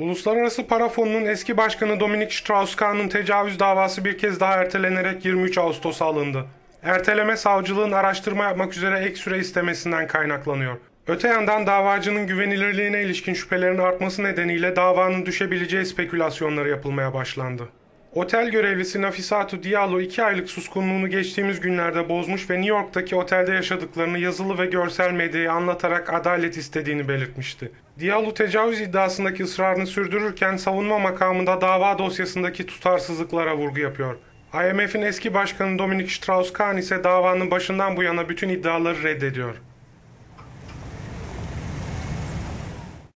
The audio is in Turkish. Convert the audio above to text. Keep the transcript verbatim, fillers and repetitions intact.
Uluslararası Para Fonu'nun eski başkanı Dominique Strauss-Kahn'ın tecavüz davası bir kez daha ertelenerek yirmi üç Ağustos'a alındı. Erteleme savcılığın araştırma yapmak üzere ek süre istemesinden kaynaklanıyor. Öte yandan davacının güvenilirliğine ilişkin şüphelerin artması nedeniyle davanın düşebileceği spekülasyonları yapılmaya başlandı. Otel görevlisi Nafisatu Diallo iki aylık suskunluğunu geçtiğimiz günlerde bozmuş ve New York'taki otelde yaşadıklarını yazılı ve görsel medyaya anlatarak adalet istediğini belirtmişti. Diallo tecavüz iddiasındaki ısrarını sürdürürken savunma makamında dava dosyasındaki tutarsızlıklara vurgu yapıyor. I M F'in eski başkanı Dominique Strauss-Kahn ise davanın başından bu yana bütün iddiaları reddediyor.